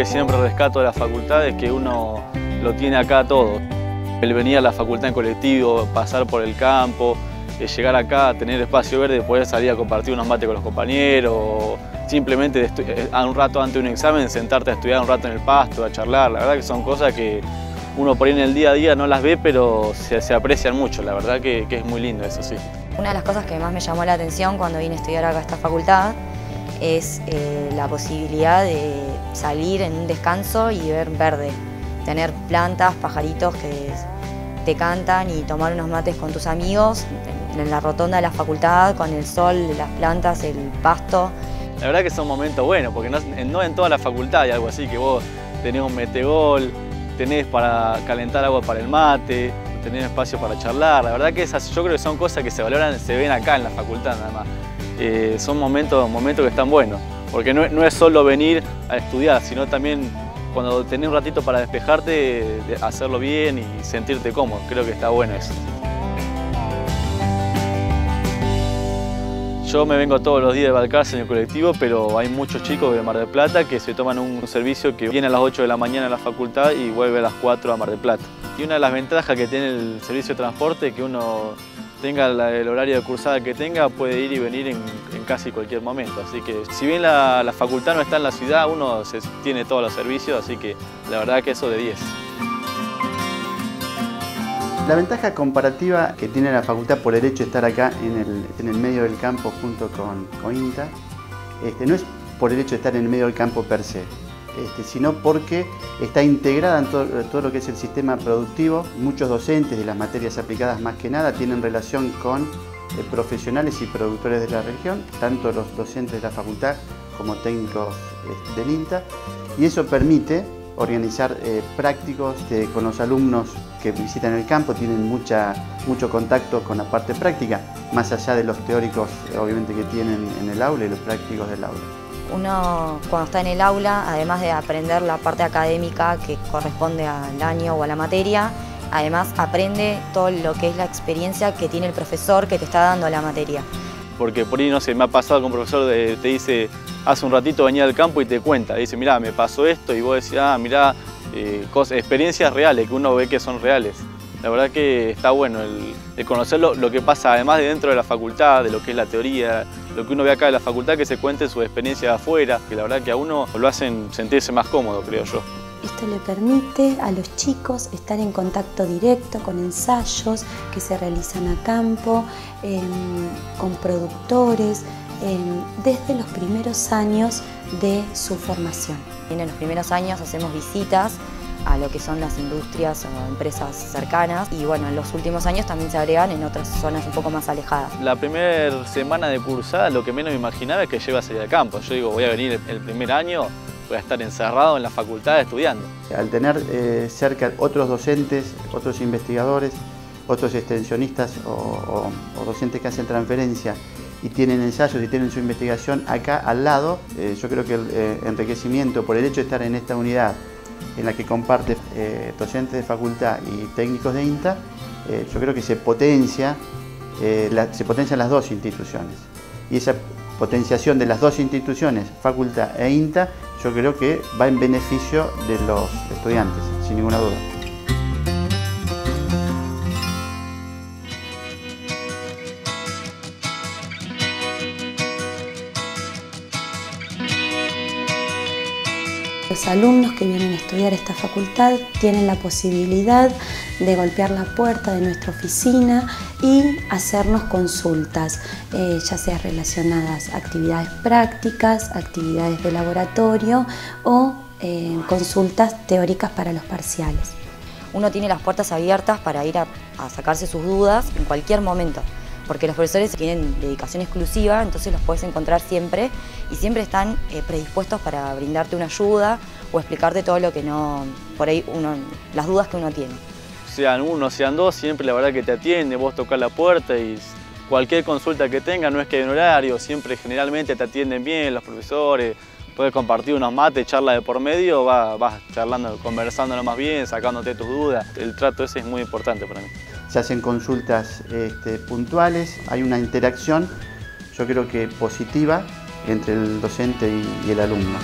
que siempre rescato de la facultad es que uno lo tiene acá todo. El venir a la facultad en colectivo, pasar por el campo, llegar acá, tener espacio verde, poder salir a compartir unos mates con los compañeros, o simplemente a un rato antes de un examen sentarte a estudiar un rato en el pasto, a charlar. La verdad que son cosas que uno por ahí en el día a día no las ve, pero se aprecian mucho. La verdad que es muy lindo, eso sí. Una de las cosas que más me llamó la atención cuando vine a estudiar acá a esta facultad es la posibilidad de salir en un descanso y ver verde, tener plantas, pajaritos que te cantan y tomar unos mates con tus amigos en la rotonda de la facultad, con el sol, las plantas, el pasto. La verdad que son momentos buenos, porque no en toda la facultad hay algo así, que vos tenés un metegol, tenés para calentar agua para el mate, tenés espacio para charlar. La verdad que esas, yo creo que son cosas que se valoran, se ven acá en la facultad nada más. Son momentos que están buenos, porque no es solo venir a estudiar, sino también cuando tenés un ratito para despejarte, hacerlo bien y sentirte cómodo. Creo que está bueno eso. Yo me vengo todos los días de Valcarce en el colectivo, pero hay muchos chicos de Mar del Plata que se toman un servicio que viene a las 8 de la mañana a la facultad y vuelve a las 4 a Mar del Plata. Y una de las ventajas que tiene el servicio de transporte es que uno tenga el horario de cursada que tenga, puede ir y venir en casi cualquier momento. Así que si bien la facultad no está en la ciudad, uno tiene todos los servicios, así que la verdad que eso de 10. La ventaja comparativa que tiene la facultad por el hecho de estar acá en el medio del campo junto con INTA, no es por el hecho de estar en el medio del campo per se, sino porque está integrada en todo lo que es el sistema productivo. Muchos docentes de las materias aplicadas más que nada tienen relación con profesionales y productores de la región, tanto los docentes de la facultad como técnicos del INTA, y eso permite organizar prácticos con los alumnos que visitan el campo, tienen mucho contacto con la parte práctica, más allá de los teóricos obviamente que tienen en el aula y los prácticos del aula. Uno cuando está en el aula, además de aprender la parte académica que corresponde al año o a la materia, además aprende todo lo que es la experiencia que tiene el profesor que te está dando la materia. Porque por ahí, no sé, me ha pasado que un profesor te dice, hace un ratito venía al campo y te cuenta, dice, mirá, me pasó esto, y vos decís, ah, mirá, experiencias reales, que uno ve que son reales. La verdad que está bueno el conocer lo que pasa, además de dentro de la facultad, de lo que es la teoría, lo que uno ve acá de la facultad, que se cuente su experiencia de afuera, que la verdad que a uno lo hacen sentirse más cómodo, creo yo. Esto le permite a los chicos estar en contacto directo con ensayos que se realizan a campo, con productores, desde los primeros años de su formación. En los primeros años hacemos visitas a lo que son las industrias o empresas cercanas, y bueno, en los últimos años también se agregan en otras zonas un poco más alejadas. La primera semana de cursada lo que menos me imaginaba es que lleva a salir al campo. Yo digo, voy a venir el primer año, voy a estar encerrado en la facultad estudiando. Al tener cerca otros docentes, otros investigadores, otros extensionistas o docentes que hacen transferencia y tienen ensayos y tienen su investigación acá al lado, yo creo que el enriquecimiento por el hecho de estar en esta unidad en la que comparte docentes de facultad y técnicos de INTA, yo creo que se potencian las dos instituciones. Y esa potenciación de las dos instituciones, facultad e INTA, yo creo que va en beneficio de los estudiantes, sin ninguna duda. Los alumnos que vienen a estudiar esta facultad tienen la posibilidad de golpear la puerta de nuestra oficina y hacernos consultas, ya sea relacionadas a actividades prácticas, actividades de laboratorio o consultas teóricas para los parciales. Uno tiene las puertas abiertas para ir a sacarse sus dudas en cualquier momento, porque los profesores tienen dedicación exclusiva, entonces los puedes encontrar siempre y siempre están predispuestos para brindarte una ayuda o explicarte todo lo que no, por ahí las dudas que uno tiene. Sean uno, sean dos, siempre la verdad que te atiende, vos tocás la puerta y cualquier consulta que tengas, no es que hay un horario, siempre generalmente te atienden bien los profesores, puedes compartir unos mates, charla de por medio, vas charlando, conversándolo más bien, sacándote tus dudas. El trato ese es muy importante para mí. Se hacen consultas puntuales, hay una interacción, yo creo que positiva, entre el docente y el alumno.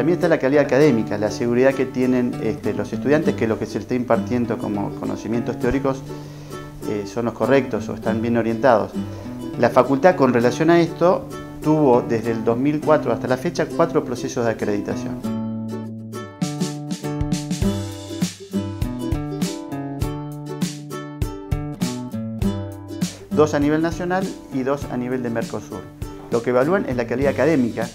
También está la calidad académica, la seguridad que tienen los estudiantes, que lo que se les está impartiendo como conocimientos teóricos son los correctos o están bien orientados. La facultad, con relación a esto, tuvo desde el 2004 hasta la fecha 4 procesos de acreditación. Dos a nivel nacional y 2 a nivel de Mercosur. Lo que evalúan es la calidad académica,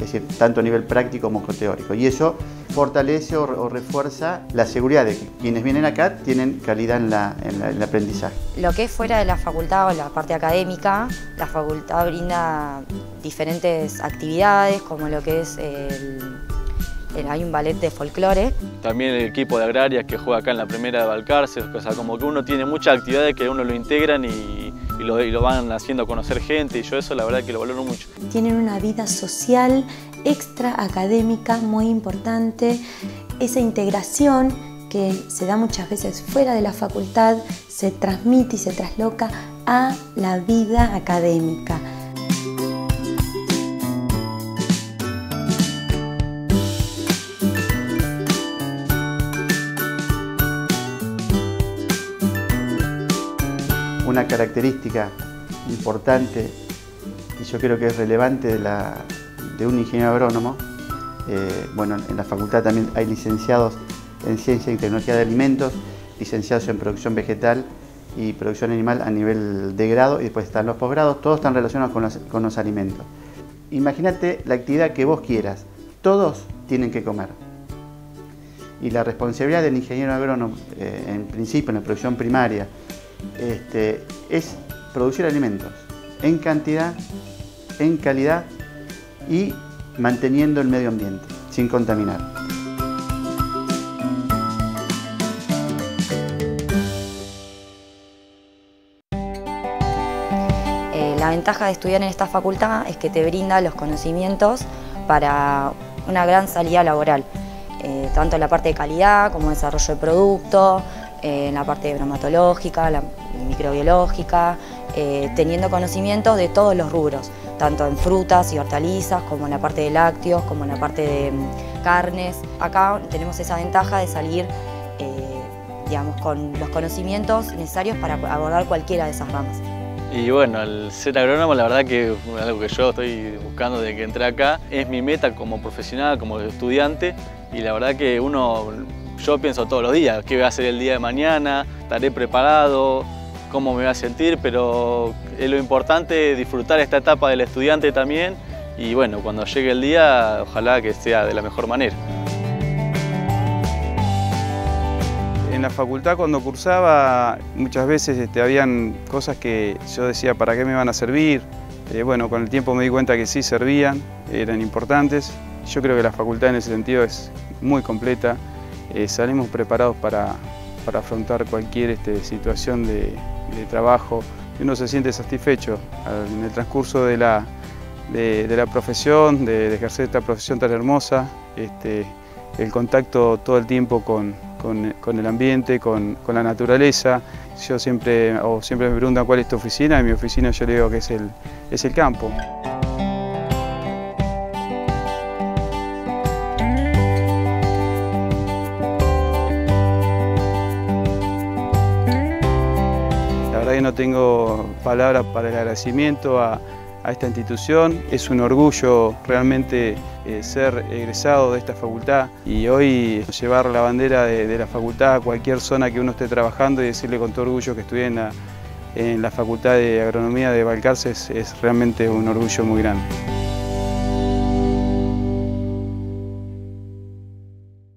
es decir, tanto a nivel práctico como teórico. Y eso fortalece o refuerza la seguridad de que quienes vienen acá tienen calidad en el aprendizaje. Lo que es fuera de la facultad o la parte académica, la facultad brinda diferentes actividades, como lo que es hay un ballet de folclore. También el equipo de agrarias que juega acá en la primera de Balcarce, o sea, como que uno tiene muchas actividades que uno lo integran y lo van haciendo conocer gente, y yo eso la verdad que lo valoro mucho. Tienen una vida social extra académica muy importante, esa integración que se da muchas veces fuera de la facultad se transmite y se trasloca a la vida académica. Una característica importante, y yo creo que es relevante de un ingeniero agrónomo, bueno, en la facultad también hay licenciados en Ciencia y Tecnología de Alimentos, licenciados en Producción Vegetal y Producción Animal a nivel de grado, y después están los posgrados, todos están relacionados con los alimentos. Imagínate la actividad que vos quieras, todos tienen que comer. Y la responsabilidad del ingeniero agrónomo, en principio en la producción primaria, es producir alimentos en cantidad, en calidad y manteniendo el medio ambiente sin contaminar. La ventaja de estudiar en esta facultad es que te brinda los conocimientos para una gran salida laboral, tanto en la parte de calidad como desarrollo de producto, en la parte bromatológica, la microbiológica, teniendo conocimientos de todos los rubros, tanto en frutas y hortalizas, como en la parte de lácteos, como en la parte de carnes. Acá tenemos esa ventaja de salir digamos, con los conocimientos necesarios para abordar cualquiera de esas ramas. Y bueno, el ser agrónomo, la verdad que algo que yo estoy buscando desde que entré acá, es mi meta como profesional, como estudiante, y la verdad que yo pienso todos los días, qué voy a hacer el día de mañana, estaré preparado, cómo me voy a sentir, pero es lo importante disfrutar esta etapa del estudiante también, y bueno, cuando llegue el día, ojalá que sea de la mejor manera. En la facultad cuando cursaba, muchas veces habían cosas que yo decía, ¿para qué me van a servir? Bueno, con el tiempo me di cuenta que sí servían, eran importantes. Yo creo que la facultad en ese sentido es muy completa. Salimos preparados para afrontar cualquier situación de trabajo, y uno se siente satisfecho en el transcurso de la profesión, de ejercer esta profesión tan hermosa, el contacto todo el tiempo con el ambiente, con la naturaleza. Yo siempre me preguntan cuál es tu oficina, y mi oficina yo le digo que es el campo. No tengo palabras para el agradecimiento a esta institución. Es un orgullo realmente ser egresado de esta facultad, y hoy llevar la bandera de la facultad a cualquier zona que uno esté trabajando y decirle con todo orgullo que estudié en la Facultad de Agronomía de Balcarce es realmente un orgullo muy grande.